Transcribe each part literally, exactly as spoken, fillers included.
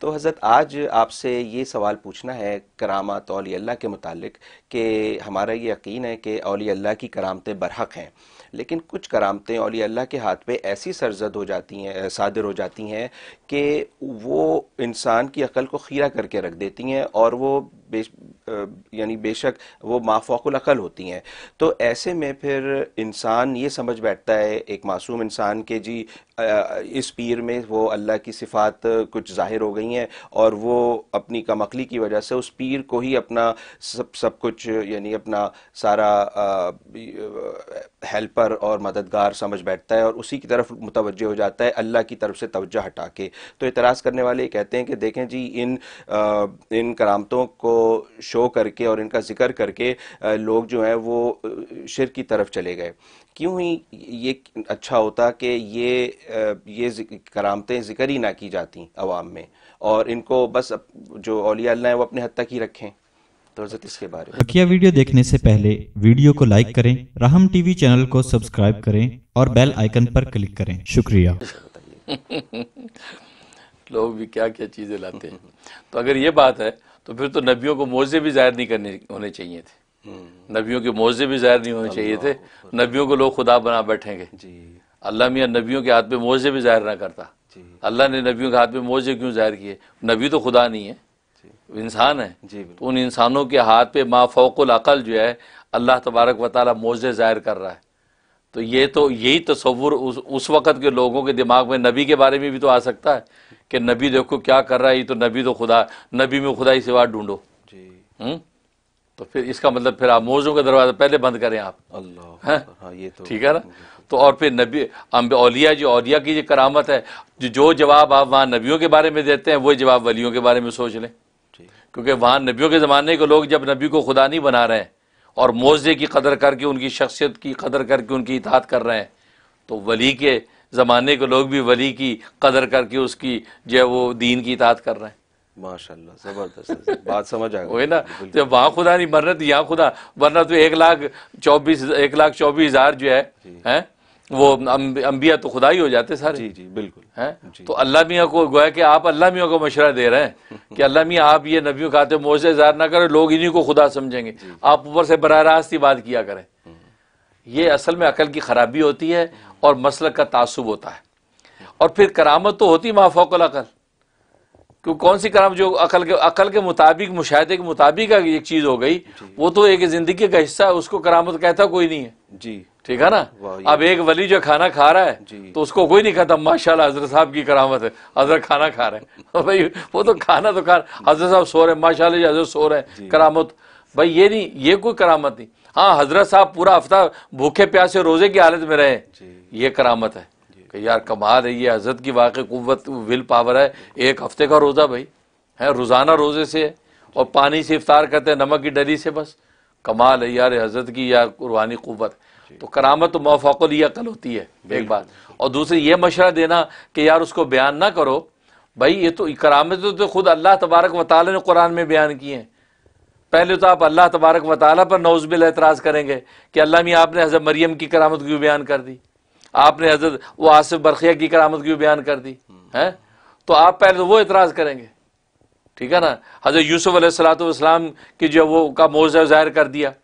तो हज़रत आज आपसे ये सवाल पूछना है करामात औलिया अल्लाह के मुतालिक कि हमारा ये यकीन है कि औलिया अल्लाह की करामतें बरहक़ हैं, लेकिन कुछ करामतें औलिया अल्लाह के हाथ पे ऐसी सरजद हो जाती हैं, सादिर हो जाती हैं कि वो इंसान की अकल को खीरा करके रख देती हैं और वो बेश यानी बेशक वो माफ़ौक़ुल अक़ल होती हैं। तो ऐसे में फिर इंसान ये समझ बैठता है एक मासूम इंसान के जी इस पीर में वो अल्लाह की सिफ़ात कुछ ज़ाहिर हो गई हैं और वो अपनी कमअक़ली की वजह से उस पीर को ही अपना सब सब कुछ यानी अपना सारा हेल्पर और मददगार समझ बैठता है और उसी की तरफ मुतवज्जे हो जाता है अल्लाह की तरफ से तवज्जो हटा के। तो एतराज़ करने वाले कहते हैं कि देखें जी इन आ, इन करामतों को शो करके और इनका ज़िक्र करके लोग जो हैं वो शिर्क की तरफ चले गए। क्यों ही ये अच्छा होता कि ये ये करामतें ज़िक्र ही ना की जाती आवाम में और इनको बस जो औलिया अल्लाह हैं वो अपने हद तक ही रखें। तो हज़रत इसके बारे में बकिया वीडियो देखने से पहले वीडियो को लाइक करें, राहम टीवी चैनल को सब्सक्राइब करें और बेल आइकन पर क्लिक करें। शुक्रिया। लोग भी क्या क्या चीज़ें लाते हैं। तो अगर ये बात है तो फिर तो नबियों को मोज़े भी ज़ाहिर नहीं करने होने चाहिए थे, नबियों के मोज़े भी ज़ाहिर नहीं होने चाहिए थे। नबियों को लोग खुदा बना बैठेंगे जी। अल्लाह मियाँ नबियों के हाथ पे मोज़े भी ज़ाहिर ना करता। अल्लाह ने नबियों के हाथ पे मोज़े क्यों ज़ाहिर किए? नबी तो खुदा नहीं है, इंसान है। तो उन इंसानों के हाथ पे मा फ़ौक़ुल अक़ल जो है अल्लाह तबारक व तआला मोज़े ज़ाहिर कर रहा है। तो ये तो यही तसव्वुर उस, उस वक़्त के लोगों के दिमाग में नबी के बारे में भी तो आ सकता है कि नबी देखो क्या कर रहा है, ये तो नबी तो खुदा, नबी में खुदा ही सिवा ढूँढो। तो फिर इसका मतलब फिर आप मौज़ों का दरवाज़ा पहले बंद करें आप। अल्लाह हाँ, ये तो ठीक है ना। तो और फिर नबी अम्बे औलिया जी औलिया की जो करामत है, जो जो जवाब आप वहाँ नबियों के बारे में देते हैं वही जवाब वलियों के बारे में सोच लें, क्योंकि वहाँ नबियों के ज़माने के लोग जब नबी को खुदा नहीं बना रहे हैं और मौज़े की कदर करके उनकी शख्सियत की कदर करके उनकी इताअत कर रहे हैं, तो वली के ज़माने के लोग भी वली की कदर करके उसकी जो है वो दीन की इताअत कर रहे हैं। माशाल्लाह ज़बरदस्त बात समझ आ गई ना। तो वहाँ खुदा नहीं मर रहा तो यहाँ खुदा, वरना तो एक लाख चौबीस एक लाख चौबीस हज़ार जो है हैं वो अम्बिया तो खुदा ही हो जाते सारे। जी जी बिल्कुल हैं। तो अल्लाह मियाँ को गोया कि आप अल्लाह मियाँ को मशवरा दे रहे हैं कि अल्लाह मियाँ आप ये नबियों के हाथ मोज़े ज़ाहिर ना करें, लोग इन्हीं को खुदा समझेंगे, आप ऊपर से बराह रास्त ही बात किया करें। ये असल में अकल की ख़राबी होती है और मसलक का तआस्सुब होता है। और फिर करामत तो होती मा फ़ौक़ुल अक़ल, क्योंकि कौन सी करामत जो अकल के अकल के मुताबिक मुशाहदे के मुताबिक एक चीज़ हो गई वो तो एक ज़िंदगी का हिस्सा है, उसको करामत कहता कोई नहीं है जी। ठीक है ना। अब एक वली जो खाना खा रहा है तो उसको कोई नहीं कहता माशाल्लाह हजरत साहब की करामत है, हजरत खाना खा रहे हैं। भाई वो तो खाना तो खा रहे, हजरत साहब सो रहे हैं माशाल्लाह हजरत सो रहे हैं, करामत भाई ये नहीं, ये कोई करामत नहीं। हाँ हजरत साहब पूरा हफ्ता भूखे प्यासे रोजे की हालत में रहे, ये करामत है कि यार कमाल है, ये हजरत की वाकई कुव्वत विल पावर है। एक हफ्ते का रोज़ा भाई है, रोज़ाना रोज़े से है और पानी से इफ्तार करते हैं, नमक की डली से, बस कमाल है यार हजरत की या रूहानी कुव्वत। तो करामत तो मा फ़ौक़ुल अक़ल होती है एक बात। और दूसरी ये मशवरा देना कि यार उसको बयान ना करो भाई, ये तो करामत तो खुद अल्लाह तबारक व तआला ने कुरान में बयान किए हैं। पहले तो आप अल्लाह तबारक व तआला पर नौज़ बिल्लाह एतराज़ करेंगे कि अल्लाह मियाँ आपने हज़रत मरियम की करामत क्यों बयान कर दी, आपने हजरत वो आसिफ बरखिया की करामत क्यों बयान कर दी है। तो आप पहले तो वो एतराज़ करेंगे, ठीक है ना। हजरत यूसुफ़ अलैहिस्सलातु वस्सलाम की जो वो का मौज़ा ज़ाहिर कर दिया,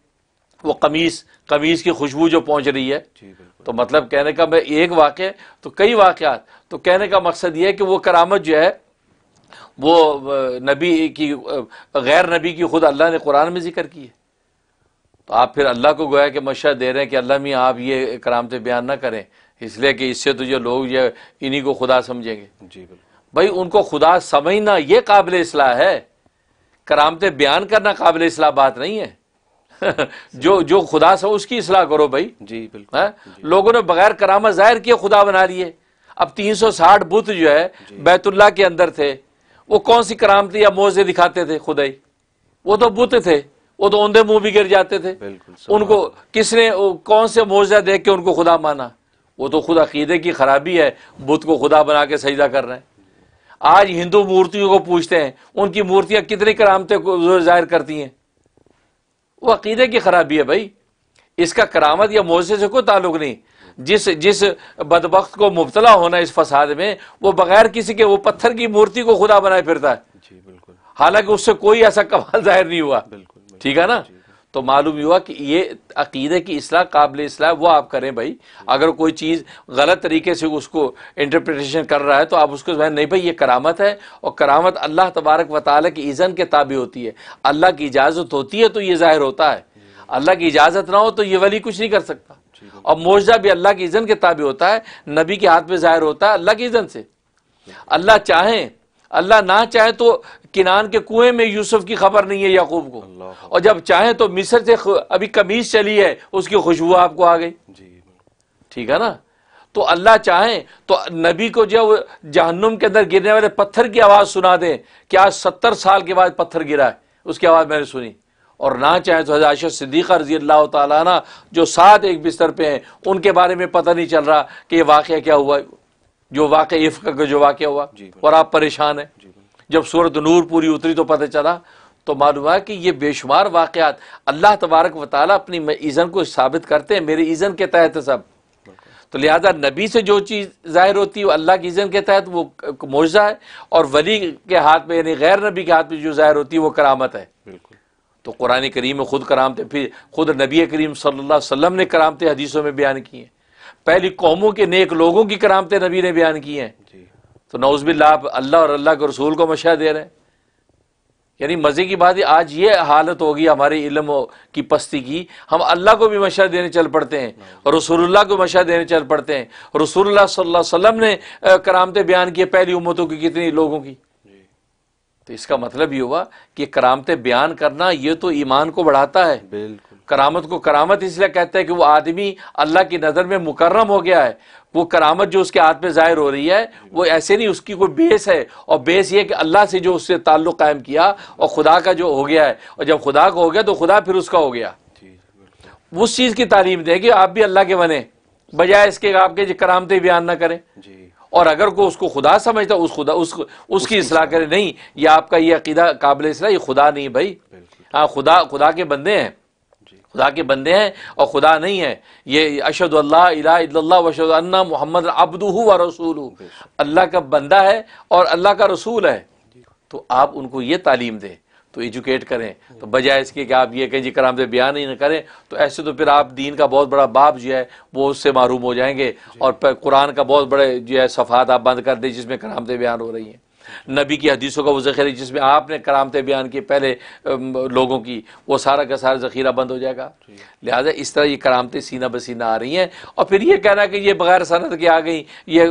वो कमीज़ कमीज़ की खुशबू जो पहुँच रही है। तो मतलब कहने का मैं एक वाक़या तो कई वाक़यात, तो कहने का मकसद ये है कि वो करामत जो है वो नबी की गैर नबी की खुद अल्लाह ने कुरान में जिक्र की है। तो आप फिर अल्लाह को गोया कि मशवरा दे रहे हैं कि अल्लाह मियाँ आप ये करामतें बयान ना करें, इसलिए कि इससे तो जो लोग ये इन्हीं को खुदा समझेंगे। जी बिल्कुल भाई, उनको खुदा समझना ये काबिल इस्लाह है, करामतें बयान करना काबिल इस्लाह बात नहीं है। जो जो खुदा से उसकी इस्लाह करो भाई। जी बिल्कुल है, लोगों ने बगैर करामत ज़ाहिर किए खुदा बना लिए। अब तीन सौ साठ बुत जो है बैतुल्लाह के अंदर थे, वो कौन सी करामतें या मोज़े दिखाते थे खुदाई? वो तो बुत थे, वो तो औंधे मुँह भी गिर जाते थे। उनको किसने कौन से मोज़ा देख के उनको खुदा माना? वो तो खुद अक़ीदे की ख़राबी है, बुत को खुदा बना के सजदा कर रहे हैं। आज हिंदू मूर्तियों को पूछते हैं, उनकी मूर्तियाँ कितनी करामतें ज़ाहिर करती हैं? वो अक़ीदे की ख़राबी है भाई, इसका करामत या मोज़े से कोई ताल्लुक़ नहीं। जिस जिस बदबख्त को मुबतला होना इस फसाद में, वो बगैर किसी के वो पत्थर की मूर्ति को खुदा बनाए फिरता है। जी बिल्कुल, हालांकि उससे कोई ऐसा कमाल जाहिर नहीं हुआ। बिल्कुल, ठीक है ना। तो मालूम हुआ कि ये अक़ीदे की इसलाह काबिल इसलाह वो आप करें भाई। अगर कोई चीज़ गलत तरीके से उसको इंटरप्रिटेशन कर रहा है तो आप उसको जहन नहीं, भाई ये करामत है और करामत अल्लाह तबारक व तआला की इज़न के ताबे होती है। अल्लाह की इजाज़त होती है तो ये ज़ाहिर होता है, अल्लाह की इजाज़त ना हो तो ये वली कुछ नहीं कर सकता। और मोजज़ा भी अल्लाह की इज़न के ताबे होता है, नबी के हाथ में ज़ाहिर होता है अल्लाह की इज़न से। अल्लाह चाहें, अल्लाह ना चाहे तो किनान के कुएं में यूसुफ की खबर नहीं है याकूब को, और जब चाहे तो मिस्र से अभी कमीज चली है उसकी खुशबू आपको आ गई। ठीक है ना। तो अल्लाह चाहे तो नबी को जब जहन्नुम के अंदर गिरने वाले पत्थर की आवाज़ सुना दें कि आज सत्तर साल के बाद पत्थर गिरा है, उसकी आवाज़ मैंने सुनी। और ना चाहे तो हज़रत आयशा सिद्दीक़ा रज़ी अल्लाह तआला अन्हा जो साथ एक बिस्तर पे हैं, उनके बारे में पता नहीं चल रहा कि ये वाक़या क्या हुआ, जो वाक़या इफ़्क का जो वाक़या हुआ, और आप परेशान हैं। जब सूरत नूर पूरी उतरी तो पता चला। तो मालूम है कि ये बेशुमार वाक़यात अल्लाह तबारक व तआला अपनी इज़न को साबित करते हैं, मेरी इज़न के तहत सब। तो लिहाजा नबी से जो चीज़ ज़ाहिर होती है अल्लाह की इज़न के तहत वो मोजज़ा है, और वली के हाथ में यानी गैर नबी के हाथ में जो ज़ाहिर होती है वो करामत है। तो कुरान करीम में ख़ुद करामतें, फिर ख़ुद नबी करीम सल्लल्लाहु अलैहि वसल्लम ने करामतें हदीसों में बयान की हैं। पहली कौमों के नेक लोगों की करामतें नबी ने बयान की हैं। तो नौज़बिल्लाह आप अल्लाह और अल्लाह के रसूल को मशा दे रहे हैं। यानी मज़े की बात है, आज ये हालत हो गई हमारे इल्म की पस्ती की, हम अल्लाह को भी मशा देने चल पड़ते हैं और रसूलुल्लाह को मशा देने चल पड़ते हैं। रसूलुल्लाह सल्लल्लाहु अलैहि वसल्लम ने करामतें बयान की पहली उम्मतों की, कितनी लोगों की। तो इसका मतलब ये हुआ कि करामतें बयान करना ये तो ईमान को बढ़ाता है। बिल्कुल, करामत को करामत इसलिए कहते हैं कि वो आदमी अल्लाह की नज़र में मुकर्रम हो गया है। वो करामत जो उसके हाथ में ज़ाहिर हो रही है वो ऐसे नहीं, उसकी कोई बेस है, और बेस ये कि अल्लाह से जो उससे ताल्लुक़ कायम किया और खुदा का जो हो गया है, और जब खुदा का हो गया तो खुदा फिर उसका हो गया। उस चीज़ की तालीम दें कि आप भी अल्लाह के बने, बजाय इसके आपके करामतें बयान ना करें। और अगर को उसको खुदा समझता उस खुदा उस उसकी इसलाह करे, नहीं ये आपका ये अक़ीदा काबिल इसलाह, ये खुदा नहीं भाई। हाँ, खुदा खुदा के बंदे हैं, खुदा के बंदे हैं और खुदा नहीं है। ये अशहदु अल्ला इलाहा इल्लल्लाह व अशहदु अन्ना मुहम्मदन अब्दुहु व रसूलुहु, अल्लाह का बंदा है और अल्लाह का रसूल है। तो आप उनको ये तालीम दें, तो एजुकेट करें। तो बजाय इसके कि आप ये कहें जी कराम से बयान ही ना करें, तो ऐसे तो फिर आप दीन का बहुत बड़ा बाब जो है वो उससे महरूम हो जाएंगे, और कुरान का बहुत बड़े जो है सफ़ात आप बंद कर दें जिसमें कराम से बयान हो रही हैं। नबी की हदीसों का वो ज़ख़ीरा जिसमें आपने करामतें बयान की पहले लोगों की, वो सारा का सारा ज़ख़ीरा बंद हो जाएगा। लिहाजा इस तरह ये करामतें सीना बसीना आ रही हैं। और फिर ये कहना कि ये बग़ैर सनद के आ गई, ये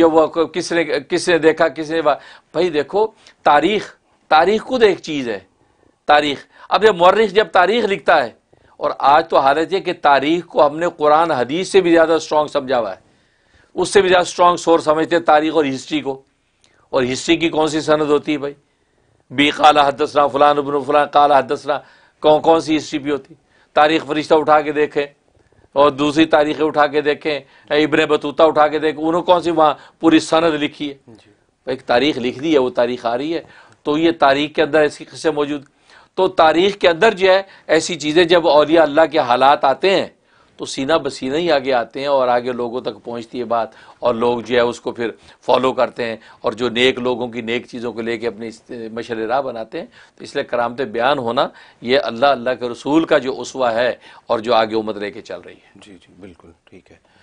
जो वो किसने किसने देखा किसने, भाई देखो तारीख़ तारीख़ खुद एक चीज़ है। तारीख़ अब ये मौर्रिख जब तारीख़ लिखता है, और आज तो हालत है कि तारीख़ को हमने कुरान हदीस से भी ज़्यादा स्ट्रॉन्ग समझा हुआ है, उससे भी ज़्यादा स्ट्रॉन्ग सोर्स समझते हैं तारीख़ और हिस्ट्री को। और हिस्ट्री की कौन सी सनद होती है भाई, बी काला हदसना फ़लान इब्न फ़लान काला हदसना, कौन कौन सी हिस्ट्री भी होती। तारीख़ फरिश्ता उठा के देखें और दूसरी तारीख़ें उठा के देखें, इब्न बतूता उठा के देखें, उन्होंने कौन सी वहाँ पूरी सनद लिखी है। एक तारीख़ लिख दी है, वो तारीख़ आ रही है। तो ये तारीख़ के अंदर ऐसी किस्से मौजूद। तो तारीख़ के अंदर जो है ऐसी चीज़ें जब औलिया अल्लाह के हालात आते हैं तो सीना बसीना ही आगे आते हैं, और आगे लोगों तक पहुंचती है बात, और लोग जो है उसको फिर फॉलो करते हैं, और जो नेक लोगों की नेक चीज़ों को लेके अपनी मशरे राह बनाते हैं। तो इसलिए करामत बयान होना ये अल्लाह अल्लाह के रसूल का जो उसवा है और जो आगे उम्मत लेके चल रही है। जी जी बिल्कुल ठीक है।